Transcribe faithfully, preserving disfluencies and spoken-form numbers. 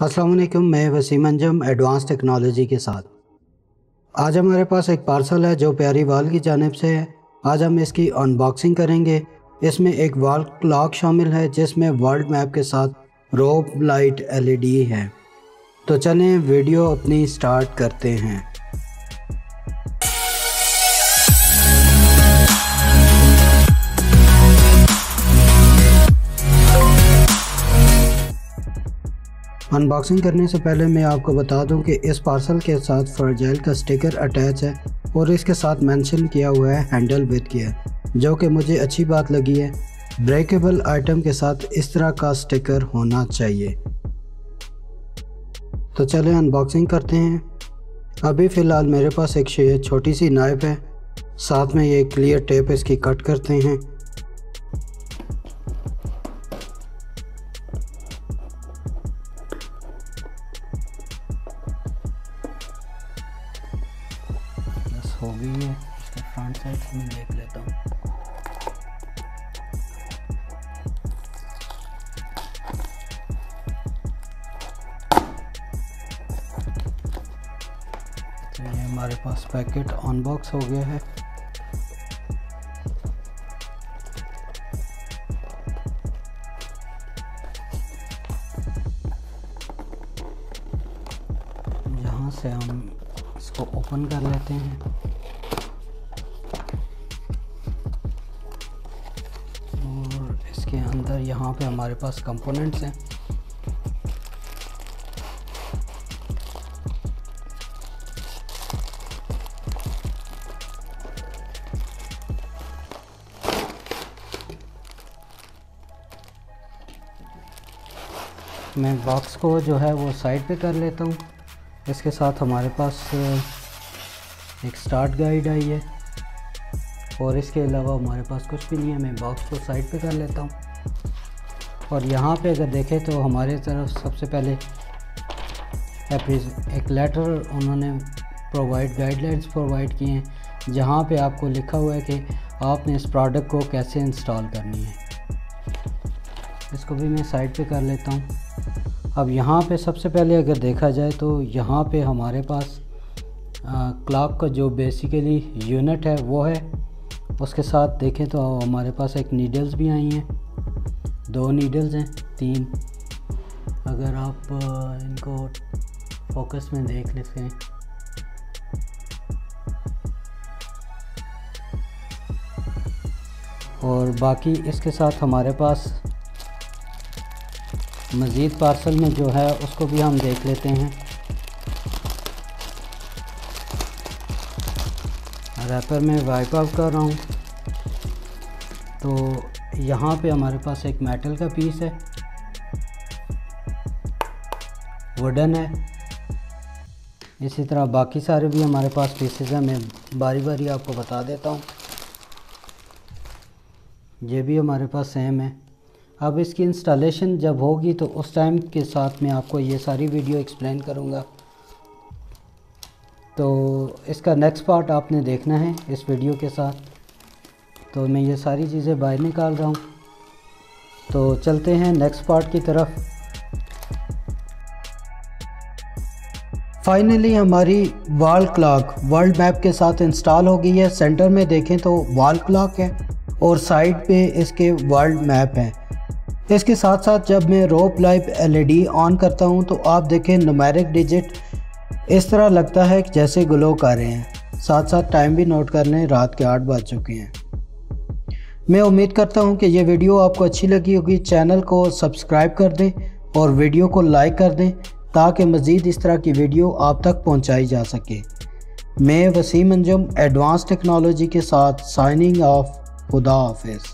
अस्सलाम वालेकुम, मैं वसीम अंजुम एडवांस्ड टेक्नोलॉजी के साथ। आज हमारे पास एक पार्सल है जो प्यारी वाल की जानिब से है। आज हम इसकी अनबॉक्सिंग करेंगे। इसमें एक वॉल क्लॉक शामिल है जिसमें वर्ल्ड मैप के साथ rope light L E D है। तो चलें वीडियो अपनी स्टार्ट करते हैं। अनबॉक्सिंग करने से पहले मैं आपको बता दूं कि इस पार्सल के साथ फ्रेजाइल का स्टिकर अटैच है और इसके साथ मेंशन किया हुआ है हैंडल विद केयर, जो कि मुझे अच्छी बात लगी है। ब्रेकेबल आइटम के साथ इस तरह का स्टिकर होना चाहिए। तो चलें अनबॉक्सिंग करते हैं। अभी फ़िलहाल मेरे पास एक छोटी सी नाइफ है, साथ में ये क्लियर टेप इसकी कट करते हैं। हो गई है, इसके फ्रंट साइड से मैं देख लेता हूँ। तो ये हमारे पास पैकेट अनबॉक्स हो गया है। यहाँ से हम इसको ओपन कर लेते हैं। के अंदर यहाँ पे हमारे पास कंपोनेंट्स हैं। मैं बॉक्स को जो है वो साइड पे कर लेता हूँ। इसके साथ हमारे पास एक स्टार्ट गाइड आई है और इसके अलावा हमारे पास कुछ भी नहीं है। मैं बॉक्स को साइड पे कर लेता हूँ। और यहाँ पे अगर देखें तो हमारे तरफ सबसे पहले एक लेटर उन्होंने प्रोवाइड गाइडलाइंस प्रोवाइड किए हैं, जहाँ पे आपको लिखा हुआ है कि आपने इस प्रोडक्ट को कैसे इंस्टॉल करनी है। इसको भी मैं साइड पे कर लेता हूँ। अब यहाँ पे सबसे पहले अगर देखा जाए तो यहाँ पे हमारे पास क्लॉक का जो बेसिकली यूनिट है वो है। उसके साथ देखें तो हमारे पास एक नीडल्स भी आई हैं, दो नीडल्स हैं, तीन। अगर आप इनको फोकस में देख लेते हैं और बाकी इसके साथ हमारे पास मज़ीद पार्सल में जो है उसको भी हम देख लेते हैं। रैपर में वाइप ऑफ कर रहा हूँ। तो यहाँ पे हमारे पास एक मेटल का पीस है, वुडन है। इसी तरह बाकी सारे भी हमारे पास पीसेस हैं। मैं बारी बारी आपको बता देता हूँ। ये भी हमारे पास सेम है। अब इसकी इंस्टॉलेशन जब होगी तो उस टाइम के साथ मैं आपको ये सारी वीडियो एक्सप्लेन करूँगा। तो इसका नेक्स्ट पार्ट आपने देखना है इस वीडियो के साथ। तो मैं ये सारी चीज़ें बाहर निकाल रहा हूँ। तो चलते हैं नेक्स्ट पार्ट की तरफ। फाइनली हमारी वॉल क्लॉक वर्ल्ड मैप के साथ इंस्टॉल हो गई है। सेंटर में देखें तो वॉल क्लॉक है और साइड पे इसके वर्ल्ड मैप है। इसके साथ साथ जब मैं rope light L E D on करता हूँ तो आप देखें न्यूमेरिक डिजिट इस तरह लगता है जैसे ग्लो कर रहे हैं। साथ साथ टाइम भी नोट कर लें, रात के आठ बज चुके हैं। मैं उम्मीद करता हूं कि ये वीडियो आपको अच्छी लगी होगी। चैनल को सब्सक्राइब कर दें और वीडियो को लाइक कर दें ताकि मज़ीद इस तरह की वीडियो आप तक पहुंचाई जा सके। मैं वसीम अंजुम एडवांस्ड टेक्नोलॉजी के साथ साइनिंग ऑफ। खुदा हाफिज़।